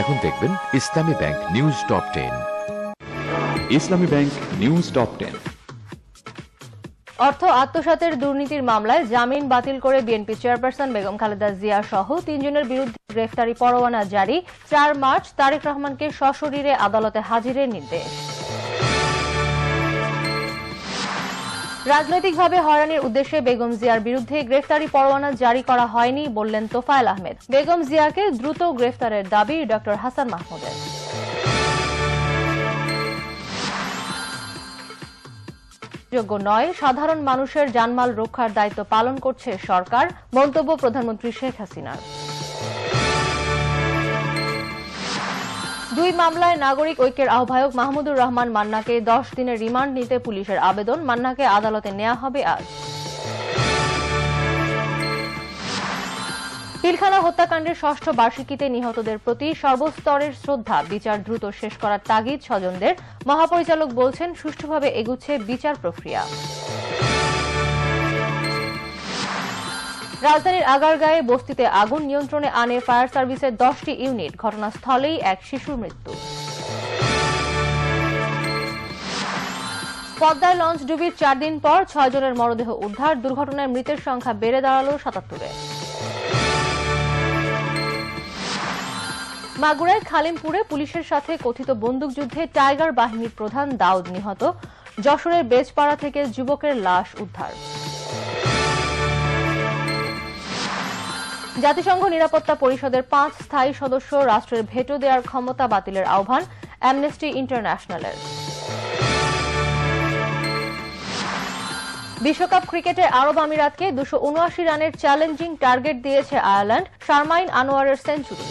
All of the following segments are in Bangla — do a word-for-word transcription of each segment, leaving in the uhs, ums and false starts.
এখন দেখবেন Islami Bank news top ten. Islami Bank news top ten. অর্থ আত্মসাতের দুর্নীতির মামলায় জামিন বাতিল করে বিএনপি চেয়ারপারসন বেগম খালেদা জিয়া সহ তিনজনের বিরুদ্ধে গ্রেফতারি পরোয়ানা জারি। চার মার্চ তারেক রহমানকে সশরীরে আদালতে হাজিরের নির্দেশ। রাজনৈতিকভাবে হয়রানির উদ্দেশ্যে বেগম জিয়ার বিরুদ্ধে গ্রেফতারি পরোয়ানা জারি করা হয়নি বললেন তোফায়েল আহমেদ। বেগম জিয়াকে দ্রুত গ্রেফতারের দাবি ডক্টর হাসান মাহমুদের। যোগ্য নয় সাধারণ মানুষের জানমাল রক্ষার দায়িত্ব পালন করছে সরকার, মন্তব্য প্রধানমন্ত্রী শেখ হাসিনার। দুই মামলায় নাগরিক ঐক্যের আহ্বায়ক মাহমুদুর রহমান মান্নাকে দশ দিনের রিমান্ড নিতে পুলিশের আবেদন। মান্নাকে আদালতে নেওয়া হবে আজ। পিলখানা হত্যাকাণ্ডের ষষ্ঠ বার্ষিকীতে নিহতদের প্রতি সর্বস্তরের শ্রদ্ধা, বিচার দ্রুত শেষ করার তাগিদ স্বজনদের। মহাপরিচালক বলছেন সুষ্ঠুভাবে এগুচ্ছে বিচার প্রক্রিয়া। রাজধানীর আগারগাঁয়ে বস্তিতে আগুন নিয়ন্ত্রণে আনে ফায়ার সার্ভিসের দশটি ইউনিট, ঘটনাস্থলেই এক শিশুর মৃত্যু। পদ্মায় লঞ্চ ডুবির চার দিন পর ছয় জনের মরদেহ উদ্ধার, দুর্ঘটনায় মৃতের সংখ্যা বেড়ে দাঁড়ালো সাতাত্তরে। মাগুরায় খালিমপুরে পুলিশের সাথে কথিত বন্দুকযুদ্ধে টাইগার বাহিনীর প্রধান দাউদ নিহত, যশোরের বেজপাড়া থেকে যুবকের লাশ উদ্ধার। জাতিসংঘ নিরাপত্তা পরিষদের পাঁচ স্থায়ী সদস্য রাষ্ট্রের ভেটো দেওয়ার ক্ষমতা বাতিলের আহ্বান অ্যামনেস্টি ইন্টারন্যাশনালের। বিশ্বকাপ ক্রিকেটে আরব আমিরাতকে দুশো উনআশি রানের চ্যালেঞ্জিং টার্গেট দিয়েছে আয়ারল্যান্ড, শারমাইন আনোয়ারের সেঞ্চুরি।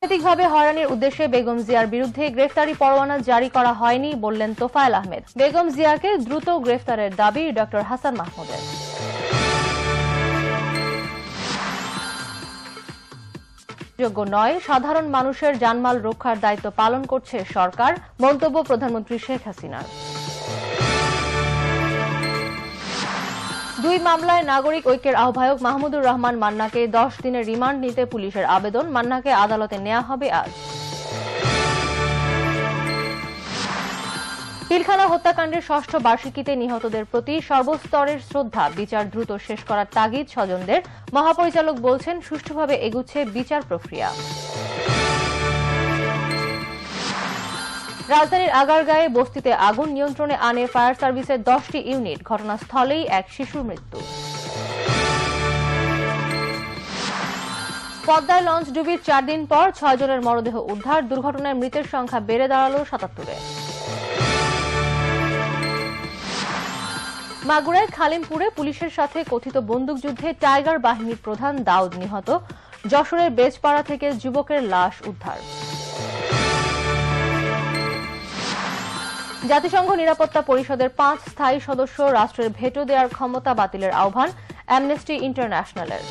রাজনৈতিকভাবে হয়রানির উদ্দেশ্যে বেগম জিয়ার বিরুদ্ধে গ্রেফতারি পরোয়ানা জারি করা হয়নি বললেন তোফায়েল আহমেদ। বেগম জিয়াকে দ্রুত গ্রেফতারের দাবি ডক্টর হাসান মাহমুদের। যোগ্য নয় সাধারণ মানুষের জানমাল রক্ষার দায়িত্ব পালন করছে সরকার, মন্তব্য প্রধানমন্ত্রী শেখ হাসিনার। দুই মামলায় নাগরিক ঐক্যের আহ্বায়ক মাহমুদুর রহমান মান্নাকে দশ দিনের রিমান্ড নিতে পুলিশের আবেদন। মান্নাকে আদালতে নেওয়া হবে আজ। পিলখানা হত্যাকাণ্ডের ষষ্ঠ বার্ষিকীতে নিহতদের প্রতি সর্বস্তরের শ্রদ্ধা, বিচার দ্রুত শেষ করার তাগিদ স্বজনদের। মহাপরিচালক বলছেন সুষ্ঠুভাবে এগুচ্ছে বিচার প্রক্রিয়া। রাজধানীর আগারগাঁয়ে বস্তিতে আগুন নিয়ন্ত্রণে আনে ফায়ার সার্ভিসের দশটি ইউনিট, ঘটনাস্থলেই এক শিশুর মৃত্যু। পদ্মায় লঞ্চ ডুবির চার দিন পর ছয় জনের মরদেহ উদ্ধার, দুর্ঘটনায় মৃতের সংখ্যা বেড়ে দাঁড়ালো সাতাত্তরে। মাগুরায় খালিমপুরে পুলিশের সাথে কথিত বন্দুকযুদ্ধে টাইগার বাহিনীর প্রধান দাউদ নিহত, যশোরের বেজপাড়া থেকে যুবকের লাশ উদ্ধার। জাতিসংঘ নিরাপত্তা পরিষদের পাঁচ স্থায়ী সদস্য রাষ্ট্রের ভেটো দেওয়ার ক্ষমতা বাতিলের আহ্বান অ্যামনেস্টি ইন্টারন্যাশনালের।